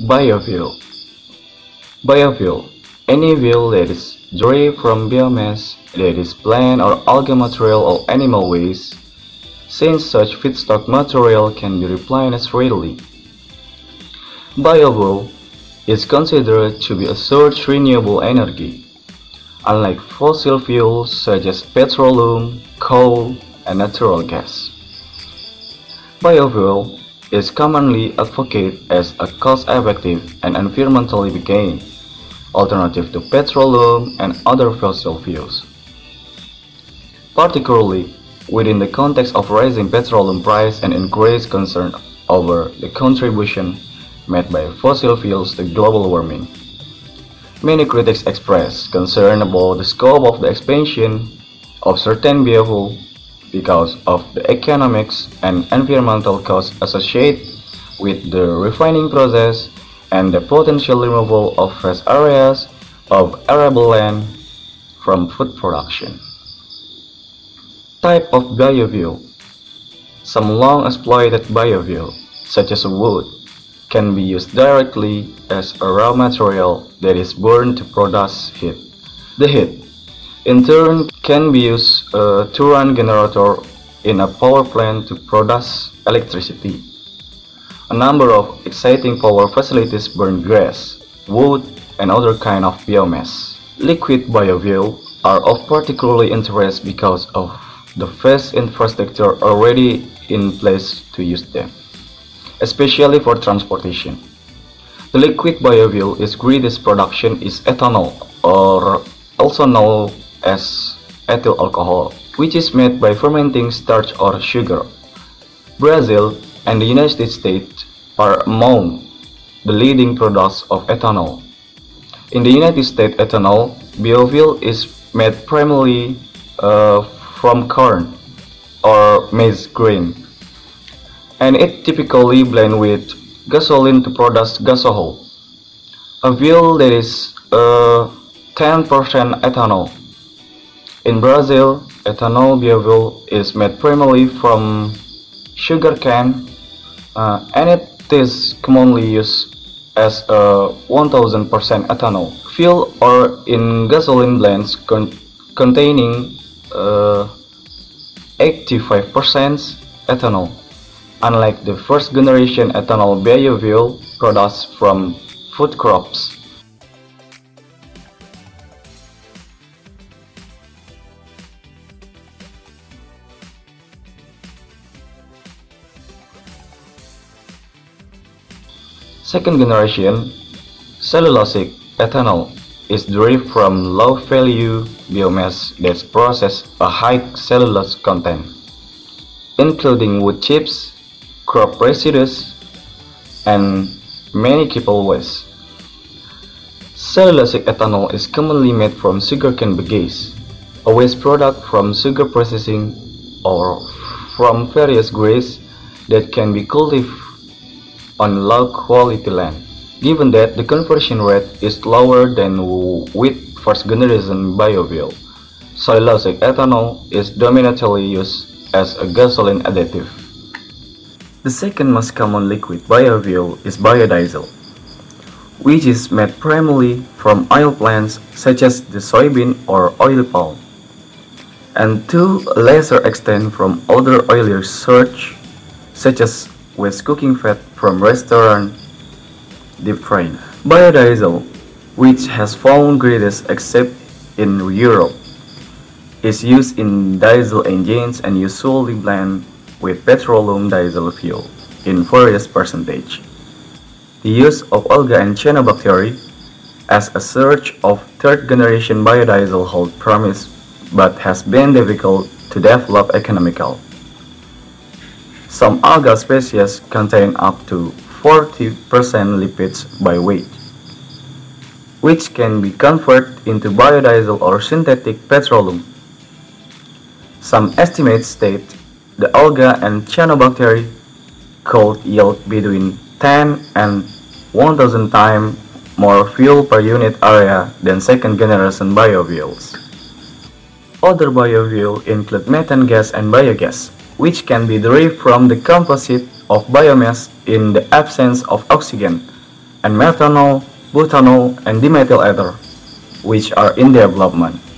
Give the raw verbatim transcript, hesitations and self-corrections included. Biofuel. Biofuel, any fuel that is derived from biomass, that is plant or algae material or animal waste, since such feedstock material can be replenished readily. Biofuel is considered to be a source of renewable energy. Unlike fossil fuels such as petroleum, coal, and natural gas, biofuel is commonly advocated as a cost-effective and environmentally benign alternative to petroleum and other fossil fuels. Particularly within the context of rising petroleum price and increased concern over the contribution made by fossil fuels to global warming, many critics express concern about the scope of the expansion of certain biofuel because of the economics and environmental costs associated with the refining process and the potential removal of vast areas of arable land from food production. Type of biofuel. Some long-exploited biofuel, such as wood, can be used directly as a raw material that is burned to produce heat. The heat, in turn, can be used uh, to run generator in a power plant to produce electricity. A number of exciting power facilities burn grass, wood, and other kind of biomass. Liquid biofuel are of particular interest because of the vast infrastructure already in place to use them, especially for transportation. The liquid biofuel is greatest production is ethanol, or also known as ethyl alcohol, which is made by fermenting starch or sugar. Brazil and the United States are among the leading products of ethanol. In the United States, ethanol biofuel is made primarily uh, from corn or maize grain, and it typically blends with gasoline to produce gasohol, a fuel that is uh, ten percent ethanol. In Brazil, ethanol biofuel is made primarily from sugar cane, uh, and it is commonly used as a one thousand percent ethanol fuel or in gasoline blends con containing uh, eighty-five percent ethanol. Unlike the first generation ethanol biofuel products from food crops. Second generation cellulosic ethanol is derived from low-value biomass that processes a high cellulose content, including wood chips, crop residues, and many chemical waste. Cellulosic ethanol is commonly made from sugarcane bagasse, a waste product from sugar processing or from various grades that can be cultivated on low-quality land. Given that the conversion rate is lower than with first-generation biofuel, cellulosic ethanol is dominantly used as a gasoline additive. The second most common liquid biofuel is biodiesel, which is made primarily from oil plants such as the soybean or oil palm, and to a lesser extent from other oily sources such as waste cooking fat from restaurant deep frying. Biodiesel, which has found greatest except in Europe, is used in diesel engines and usually blend with petroleum diesel fuel in various percentage. The use of algae and cyanobacteria as a source of third generation biodiesel holds promise but has been difficult to develop economically. Some algae species contain up to forty percent lipids by weight, which can be converted into biodiesel or synthetic petroleum. Some estimates state the algae and cyanobacteria could yield between ten and one thousand times more fuel per unit area than second-generation biofuels. Other biofuels include methane gas and biogas, which can be derived from the composite of biomass in the absence of oxygen and methanol, butanol, and dimethyl ether, which are in development.